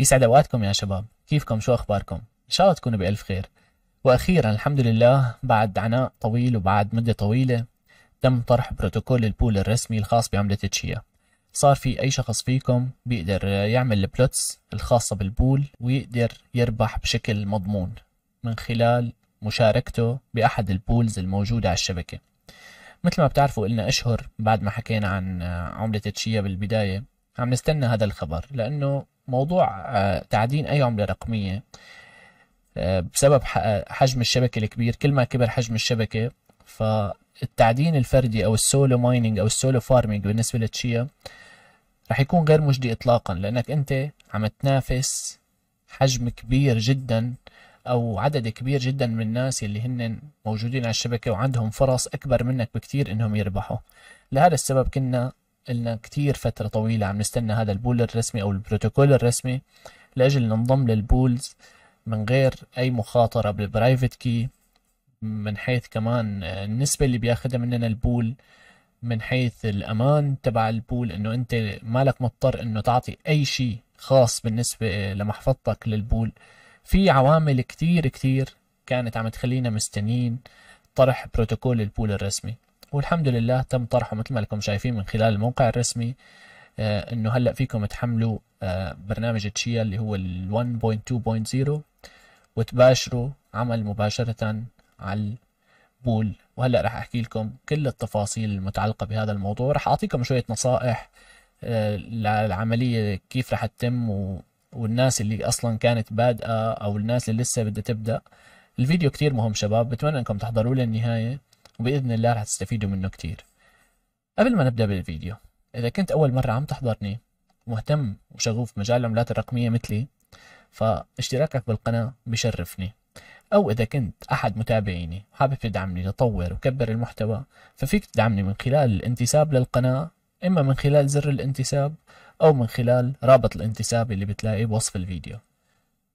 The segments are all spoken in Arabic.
يسعد اوقاتكم يا شباب، كيفكم؟ شو اخباركم؟ ان شاء الله تكونوا بالف خير. واخيرا الحمد لله بعد عناء طويل وبعد مده طويله تم طرح بروتوكول البول الرسمي الخاص بعمله تشيا. صار في اي شخص فيكم بيقدر يعمل البلوتس الخاصه بالبول ويقدر يربح بشكل مضمون من خلال مشاركته باحد البولز الموجوده على الشبكه. مثل ما بتعرفوا قلنا اشهر بعد ما حكينا عن عمله تشيا بالبدايه عم نستنى هذا الخبر، لانه موضوع تعدين اي عمله رقميه بسبب حجم الشبكه الكبير، كل ما كبر حجم الشبكه فالتعدين الفردي او السولو مايننج او السولو فارمنج بالنسبه لتشيا رح يكون غير مجدي اطلاقا، لانك انت عم تنافس حجم كبير جدا او عدد كبير جدا من الناس اللي هن موجودين على الشبكه وعندهم فرص اكبر منك بكثير انهم يربحوا. لهذا السبب كنا قلنا كثير فتره طويله عم نستنى هذا البول الرسمي او البروتوكول الرسمي لاجل ننضم للبولز من غير اي مخاطره بالبرايفت كي، من حيث كمان النسبه اللي بياخدها مننا البول، من حيث الامان تبع البول، انه انت مالك مضطر انه تعطي اي شيء خاص بالنسبه لمحفظتك للبول. في عوامل كتير كانت عم تخلينا مستنيين طرح بروتوكول البول الرسمي، والحمد لله تم طرحه مثل ما لكم شايفين من خلال الموقع الرسمي. انه هلا فيكم تحملوا برنامج تشيا اللي هو ال 1.2.0 وتباشروا عمل مباشرة على البول. وهلا رح احكي لكم كل التفاصيل المتعلقة بهذا الموضوع، رح اعطيكم شوية نصائح للعملية كيف رح تتم والناس اللي اصلا كانت بادئه او الناس اللي لسه بدها تبدا. الفيديو كتير مهم شباب، بتمنى انكم تحضروه للنهايه وباذن الله رح تستفيدوا منه كتير. قبل ما نبدا بالفيديو، اذا كنت اول مره عم تحضرني ومهتم وشغوف مجال العملات الرقميه مثلي فاشتراكك بالقناه بشرفني، او اذا كنت احد متابعيني وحابب تدعمني لطور وكبر المحتوى ففيك تدعمني من خلال الانتساب للقناه، اما من خلال زر الانتساب او من خلال رابط الانتساب اللي بتلاقيه بوصف الفيديو.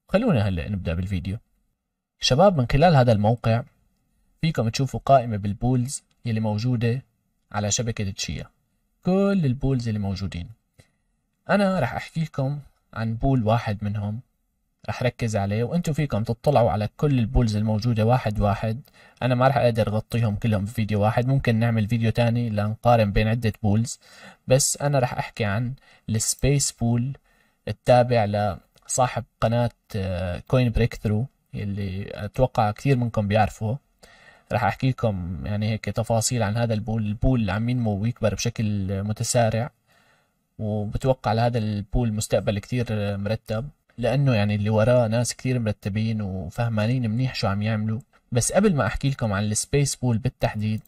خلونا هلا نبدا بالفيديو. شباب من خلال هذا الموقع فيكم تشوفوا قائمة بالبولز اللي موجودة على شبكة تشيا، كل البولز اللي موجودين. انا رح احكي لكم عن بول واحد منهم رح ركز عليه، وانتم فيكم تطلعوا على كل البولز الموجودة واحد واحد. انا ما رح اقدر اغطيهم كلهم في فيديو واحد، ممكن نعمل فيديو تاني لنقارن بين عدة بولز، بس انا رح احكي عن السبيس بول التابع لصاحب قناة كوين بريك ثرو اللي اتوقع كثير منكم بيعرفوه. رح احكي لكم يعني هيك تفاصيل عن هذا البول. البول عم ينمو ويكبر بشكل متسارع، وبتوقع لهذا البول مستقبل كثير مرتب، لأنه يعني اللي وراه ناس كتير مرتبين وفهمانين منيح شو عم يعملوا. بس قبل ما أحكي لكم عن السبيس بول بالتحديد،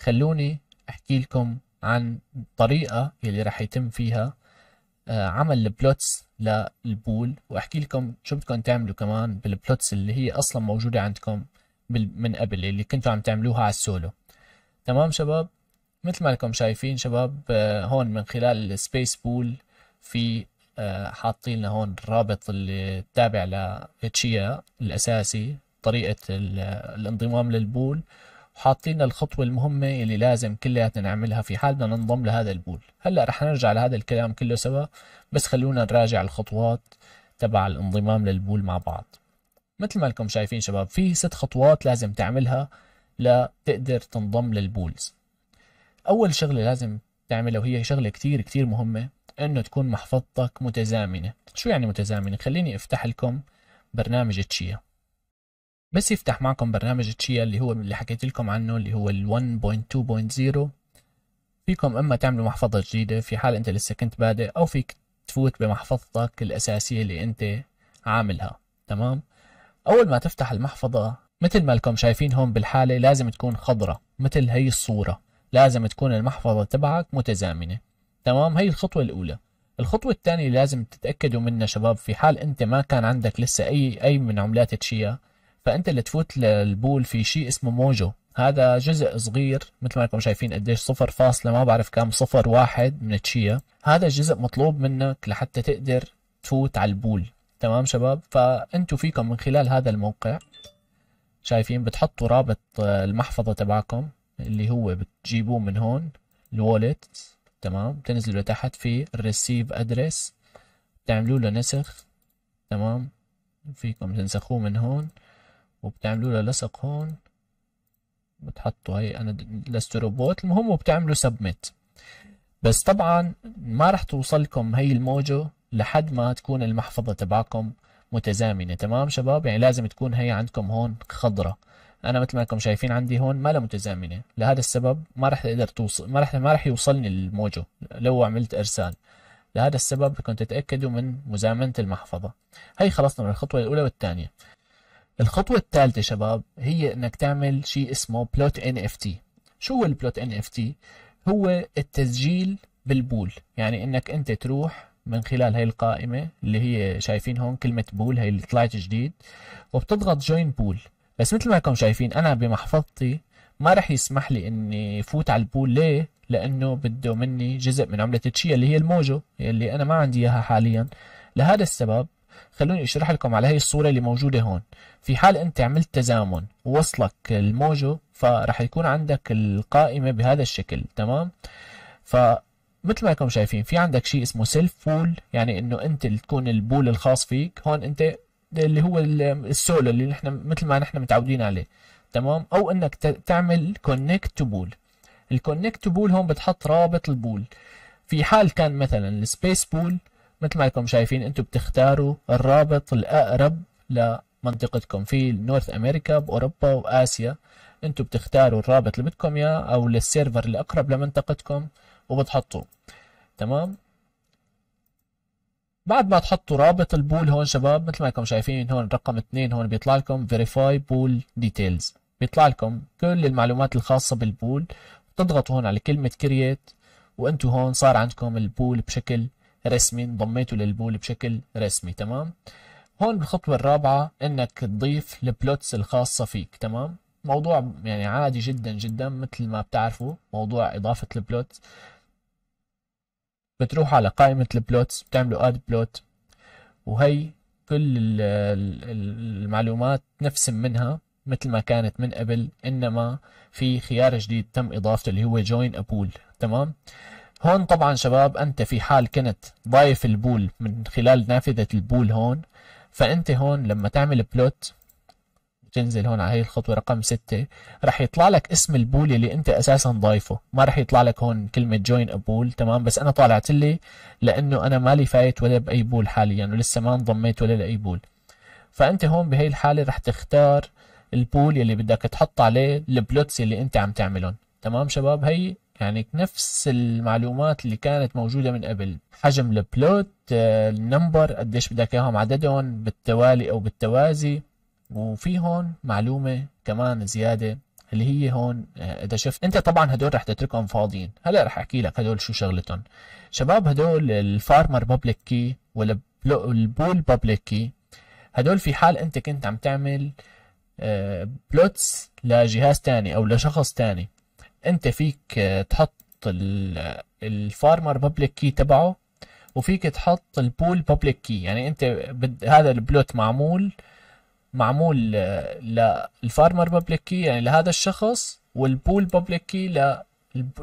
خلوني أحكي لكم عن الطريقة اللي رح يتم فيها عمل البلوتس للبول، وأحكي لكم شو بدكم تعملوا كمان بالبلوتس اللي هي أصلا موجودة عندكم من قبل اللي كنتوا عم تعملوها على السولو. تمام شباب، مثل ما لكم شايفين شباب هون من خلال السبيس بول في حاطين لنا هون الرابط اللي تابع لتشيا الاساسي، طريقه الانضمام للبول، وحاطين لنا الخطوه المهمه اللي لازم كلياتنا نعملها في حال بدنا ننضم لهذا البول. هلا رح نرجع لهذا الكلام كله سوا، بس خلونا نراجع الخطوات تبع الانضمام للبول مع بعض. مثل ما لكم شايفين شباب في 6 خطوات لازم تعملها لتقدر تنضم للبولز. اول شغله لازم تعملها وهي شغله كتير مهمه، انه تكون محفظتك متزامنة. شو يعني متزامنة؟ خليني افتح لكم برنامج تشيا. بس يفتح معكم برنامج تشيا اللي هو اللي حكيت لكم عنه اللي هو ال 1.2.0، فيكم اما تعملوا محفظة جديدة في حال انت لسه كنت بادئ، او فيك تفوت بمحفظتك الاساسية اللي انت عاملها. تمام، اول ما تفتح المحفظة مثل ما لكم شايفين هون بالحالة لازم تكون خضرة مثل هي الصورة، لازم تكون المحفظة تبعك متزامنة. تمام، هي الخطوة الأولى. الخطوة الثانية لازم تتأكدوا منها شباب، في حال أنت ما كان عندك لسه أي من عملات تشيا، فأنت اللي تفوت للبول في شيء اسمه موجو. هذا جزء صغير مثل ما لكم شايفين قديش 0 ما بعرف كم 0.1 من تشيا. هذا الجزء مطلوب منك لحتى تقدر تفوت على البول. تمام شباب، فأنتوا فيكم من خلال هذا الموقع شايفين بتحطوا رابط المحفظة تبعكم اللي هو بتجيبوه من هون الوالت. تمام، بتنزلوا لتحت في الريسيف ادرس، بتعملوا له نسخ تمام. فيكم تنسخوه من هون وبتعملوا له لصق هون، بتحطوا هي انا لست روبوت، المهم وبتعملوا سبميت. بس طبعا ما رح توصلكم هي الموجة لحد ما تكون المحفظة تبعكم متزامنة، تمام شباب؟ يعني لازم تكون هي عندكم هون خضرة. انا مثل ما انكم شايفين عندي هون ما لها متزامنة، لهذا السبب ما رح تقدر توصل، ما رح يوصلني الموجة لو عملت ارسال. لهذا السبب بدكم تتأكدوا من مزامنة المحفظة. هي خلصنا من الخطوة الأولى والثانية. الخطوة الثالثة شباب هي انك تعمل شيء اسمه بلوت NFT. شو هو البلوت NFT؟ هو التسجيل بالبول، يعني انك انت تروح من خلال هي القائمة اللي هي شايفين هون كلمة بول، هي اللي طلعت جديد، وبتضغط جوين بول. بس مثل ما انكم شايفين انا بمحفظتي ما رح يسمح لي اني فوت على البول. ليه؟ لانه بده مني جزء من عملة تشيا اللي هي الموجو اللي انا ما عندي اياها حاليا. لهذا السبب خلوني اشرح لكم على هي الصورة اللي موجودة هون. في حال انت عملت تزامن ووصلك الموجو فرح يكون عندك القائمة بهذا الشكل، تمام؟ فمثل ما انكم شايفين في عندك شيء اسمه سيلف بول، يعني انه انت اللي تكون البول الخاص فيك. هون انت اللي هو السولو اللي نحن مثل ما نحن متعودين عليه، تمام؟ او انك تعمل كونكت تو بول. الكونكت تو بول هون بتحط رابط البول. في حال كان مثلا السبيس بول مثل ما انكم شايفين انتم بتختاروا الرابط الاقرب لمنطقتكم، في نورث امريكا باوروبا واسيا، انتم بتختاروا الرابط اللي بدكم اياه او للسيرفر الاقرب لمنطقتكم وبتحطوه، تمام؟ بعد ما تحطوا رابط البول هون شباب مثل ما انكم شايفين هون رقم 2 هون بيطلع لكم فيريفاي بول ديتيلز، بيطلع لكم كل المعلومات الخاصه بالبول. بتضغطوا هون على كلمه كرييت وانتم هون صار عندكم البول بشكل رسمي، انضميتوا للبول بشكل رسمي، تمام؟ هون بالخطوه الرابعه انك تضيف البلوتس الخاصه فيك، تمام؟ موضوع يعني عادي جدا جدا مثل ما بتعرفوا موضوع اضافه البلوتس. بتروحوا على قائمة البلوتس بتعملوا اد بلوت، وهي كل المعلومات نفس منها مثل ما كانت من قبل، انما في خيار جديد تم اضافته اللي هو جوين ابول، تمام؟ هون طبعا شباب انت في حال كنت ضايف البول من خلال نافذة البول هون، فانت هون لما تعمل بلوت تنزل هون على هي الخطوة رقم 6 راح يطلع لك اسم البول اللي انت اساسا ضايفه، ما راح يطلع لك هون كلمة جوين ابول، تمام؟ بس انا طالعت لي لانه انا مالي فايت ولا باي بول حاليا ولسه ما انضميت ولا لاي بول. فانت هون بهي الحالة راح تختار البول اللي بدك تحط عليه البلوتس اللي انت عم تعملهم، تمام شباب؟ هي يعني نفس المعلومات اللي كانت موجودة من قبل، حجم البلوت، النمبر، قديش بدك اياهم عددهم بالتوالي او بالتوازي. وفي هون معلومة كمان زيادة اللي هي هون إذا شفت أنت طبعا هدول رح تتركهم فاضيين، هلا رح أحكي لك هدول شو شغلتهم. شباب هدول الفارمر بابليك كي والبول بابليك كي، هدول في حال أنت كنت عم تعمل بلوتس لجهاز تاني أو لشخص تاني، أنت فيك تحط الفارمر بابليك كي تبعه وفيك تحط البول بابليك كي. يعني أنت هذا البلوت معمول للفارمر بابليك كي يعني لهذا الشخص، والبول بابليك كي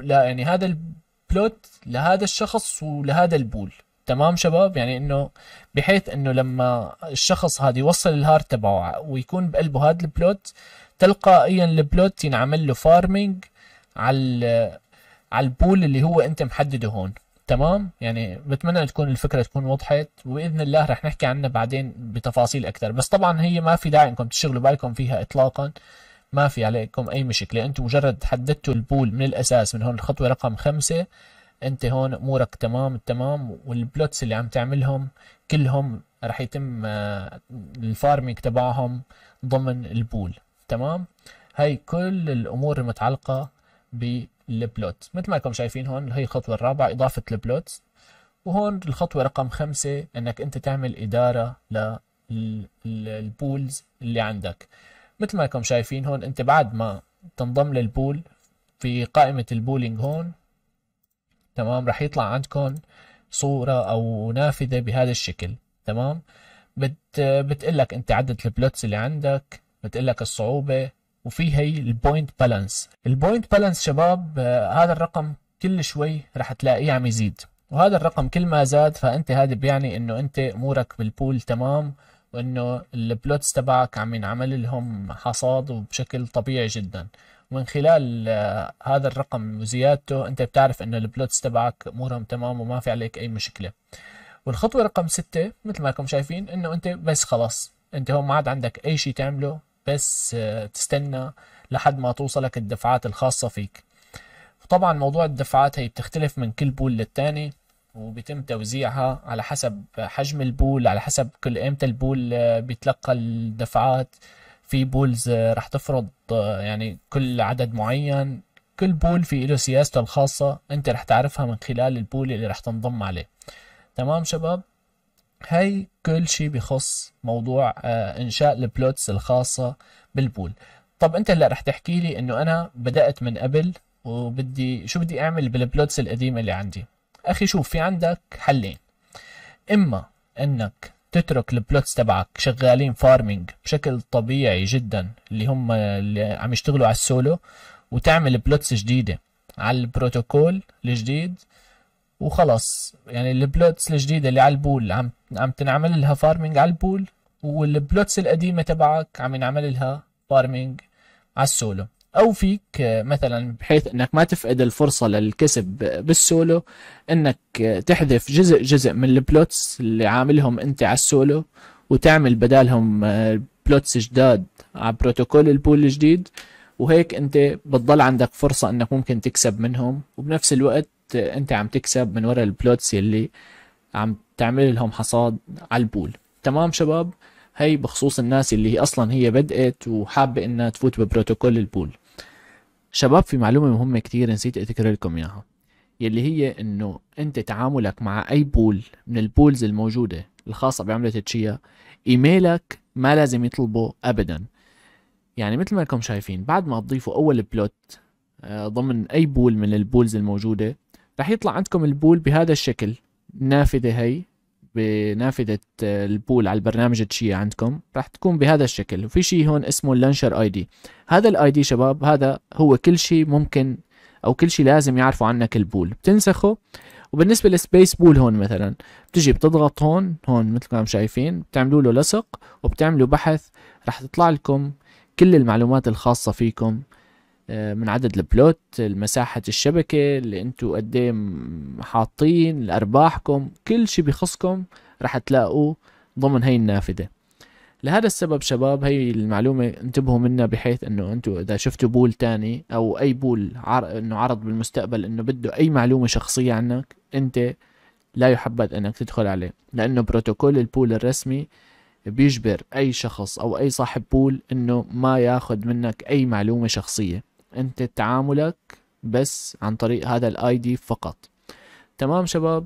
يعني هذا البلوت لهذا الشخص ولهذا البول، تمام شباب؟ يعني انه بحيث انه لما الشخص هذا يوصل الهارد تبعه ويكون بقلبه هذا البلوت تلقائيا البلوت ينعمل له فارمينج على البول اللي هو انت محدده هون، تمام؟ يعني بتمنى تكون الفكرة تكون وضحت، وبإذن الله رح نحكي عنها بعدين بتفاصيل أكثر. بس طبعا هي ما في داعي انكم تشغلوا بالكم فيها إطلاقا، ما في عليكم أي مشكلة، أنتم مجرد حددتوا البول من الأساس من هون الخطوة رقم 5، أنت هون أمورك تمام التمام، والبلوتس اللي عم تعملهم كلهم رح يتم الفارمينج تبعهم ضمن البول، تمام؟ هي كل الأمور المتعلقة ب البلوت. مثل ما انكم شايفين هون هي الخطوة الرابعة إضافة البلوت، وهون الخطوة رقم 5 إنك أنت تعمل إدارة للبولز اللي عندك. مثل ما انكم شايفين هون أنت بعد ما تنضم للبول في قائمة البولينج هون، تمام؟ راح يطلع عندكم صورة أو نافذة بهذا الشكل، تمام؟ بتقلك أنت عدد البلوتس اللي عندك، بتقلك الصعوبة، وفي هي البوينت بالانس. البوينت بالانس شباب هذا الرقم كل شوي رح تلاقيه عم يزيد، وهذا الرقم كل ما زاد فانت هذا بيعني انه انت امورك بالبول تمام، وانه البلوتس تبعك عم ينعمل لهم حصاد وبشكل طبيعي جدا. ومن خلال هذا الرقم وزيادته انت بتعرف انه البلوتس تبعك امورهم تمام وما في عليك اي مشكله. والخطوه رقم 6 مثل ما انكم شايفين انه انت بس خلاص انت هون ما عاد عندك اي شيء تعمله، بس تستنى لحد ما توصلك الدفعات الخاصه فيك. وطبعا موضوع الدفعات هي بتختلف من كل بول للتاني، وبيتم توزيعها على حسب حجم البول، على حسب كل امتى البول بيتلقى الدفعات. في بولز رح تفرض يعني كل عدد معين، كل بول في له سياسته الخاصة انت رح تعرفها من خلال البول اللي رح تنضم عليه. تمام شباب، هي كل شيء بخص موضوع انشاء البلوتس الخاصة بالبول. طب انت هلا رح تحكي لي انه انا بدأت من قبل وبدي شو بدي اعمل بالبلوتس القديمة اللي عندي. اخي شوف، في عندك حلين، اما انك تترك البلوتس تبعك شغالين فارمينج بشكل طبيعي جدا اللي هم اللي عم يشتغلوا على السولو، وتعمل بلوتس جديدة على البروتوكول الجديد وخلاص. يعني البلوتس الجديدة اللي على البول عم تنعمل لها فارمينج على البول، والبلوتس القديمة تبعك عم ينعمل لها فارمينج على السولو. او فيك مثلا بحيث انك ما تفقد الفرصة للكسب بالسولو انك تحذف جزء من البلوتس اللي عاملهم انت على السولو وتعمل بدالهم بلوتس جداد على بروتوكول البول الجديد، وهيك انت بتضل عندك فرصة انك ممكن تكسب منهم، وبنفس الوقت انت عم تكسب من وراء البلوتس اللي عم تعمل لهم حصاد على البول. تمام شباب، هي بخصوص الناس اللي اصلا هي بدأت وحابة انها تفوت ببروتوكول البول. شباب، في معلومة مهمة كتير نسيت أذكر لكم إياها، يلي هي إنه أنت تعاملك مع أي بول من البولز الموجودة الخاصة بعملة تشيا، إيميلك ما لازم يطلبه أبداً. يعني مثل ما لكم شايفين، بعد ما تضيفوا أول بلوت ضمن أي بول من البولز الموجودة رح يطلع عندكم البول بهذا الشكل. النافذة هي بنافذة البول على البرنامج تشيا عندكم راح تكون بهذا الشكل، وفي شيء هون اسمه اللانشر اي دي. هذا الاي دي شباب هذا هو كل شيء ممكن او كل شيء لازم يعرفه عنك البول، بتنسخه. وبالنسبة للسبيس بول هون مثلا بتجي بتضغط هون مثل ما عم شايفين، بتعملوا له لصق وبتعملوا بحث، راح تطلع لكم كل المعلومات الخاصة فيكم من عدد البلوت، مساحة الشبكة اللي انتو قدام حاطين، الارباحكم، كل شي بيخصكم رح تلاقوه ضمن هاي النافذة. لهذا السبب شباب هاي المعلومة انتبهوا منها، بحيث انه انتو اذا شفتوا بول تاني او اي بول انه عرض بالمستقبل انه بده اي معلومة شخصية عنك، انت لا يحبذ انك تدخل عليه، لانه بروتوكول البول الرسمي بيجبر اي شخص او اي صاحب بول انه ما ياخد منك اي معلومة شخصية. انت تعاملك بس عن طريق هذا الاي دي فقط. تمام شباب،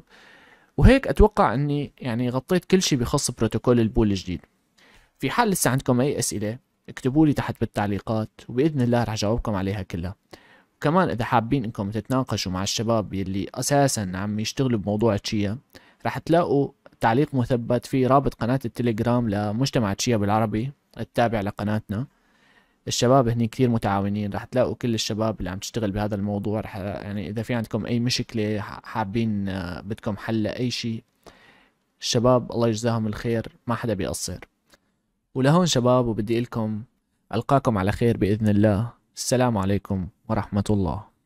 وهيك اتوقع اني يعني غطيت كل شيء بخص بروتوكول البول الجديد. في حال لسه عندكم اي اسئله اكتبوا لي تحت بالتعليقات وباذن الله رح جاوبكم عليها كلها. وكمان اذا حابين انكم تتناقشوا مع الشباب يلي اساسا عم يشتغلوا بموضوع تشيا رح تلاقوا تعليق مثبت في رابط قناه التليجرام لمجتمع تشيا بالعربي التابع لقناتنا. الشباب هني كتير متعاونين، رح تلاقوا كل الشباب اللي عم تشتغل بهذا الموضوع، رح يعني إذا في عندكم أي مشكلة حابين بدكم حل أي شيء، الشباب الله يجزاهم الخير ما حدا بيقصر. ولهون شباب وبدي لكم ألقاكم على خير بإذن الله، السلام عليكم ورحمة الله.